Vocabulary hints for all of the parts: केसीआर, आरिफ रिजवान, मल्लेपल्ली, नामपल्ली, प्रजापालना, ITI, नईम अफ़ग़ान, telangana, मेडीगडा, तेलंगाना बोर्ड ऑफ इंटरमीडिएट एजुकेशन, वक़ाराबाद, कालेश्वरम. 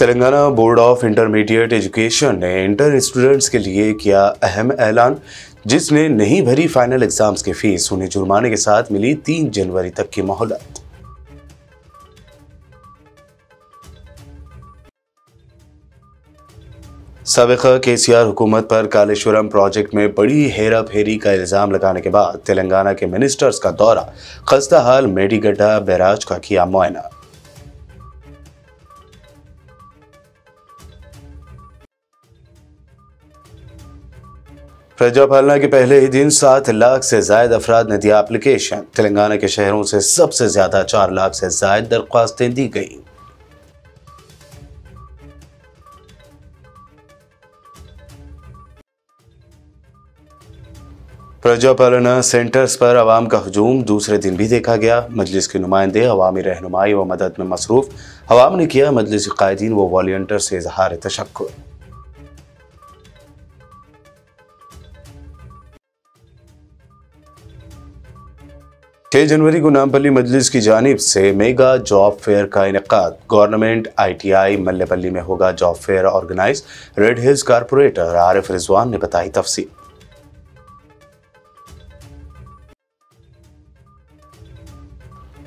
तेलंगाना बोर्ड ऑफ इंटरमीडिएट एजुकेशन ने inter students के लिए किया अहम ऐलान। जिसने नहीं भरी फाइनल एग्जाम्स की फीस उन्हें जुर्माने के साथ मिली 3 जनवरी तक की मोहलत। साबिक़ा केसीआर हुकूमत पर कालेश्वरम प्रोजेक्ट में बड़ी हेरा फेरी का इल्ज़ाम लगाने के बाद तेलंगाना के मिनिस्टर्स का दौरा, खस्ताहाल मेडीगडा बैराज का किया मुआयना। प्रजापालना के पहले ही दिन 7 लाख से ज्यादा अफराद ने दिया एप्लीकेशन। तेलंगाना के शहरों से सबसे ज्यादा 4 लाख से ज्यादा दरख्वास्तें दी गई। प्रजापालना सेंटर्स पर आवाम का हुजूम दूसरे दिन भी देखा गया। मजलिस के नुमाइंदे अवामी रहनुमाई व मदद में मसरूफ। अवाम ने किया मजलिस कायदीन व वॉलंटियर से इजहार तशक्कुर। जनवरी को नामपल्ली मजलिस की जानिब से मेगा जॉब फेयर का इनेकाद। गवर्नमेंट ITI मल्लेपल्ली में होगा job fair organise. Red Hills corporator आरिफ रिजवान ने बताई तफसील।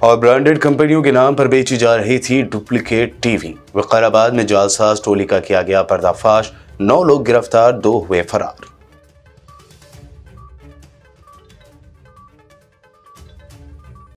और ब्रांडेड कंपनियों के नाम पर बेची जा रही थी डुप्लीकेट टीवी। वक़ाराबाद में जालसाज टोली का किया गया पर्दाफाश। 9 लोग गिरफ्तार, 2 हुए फरार।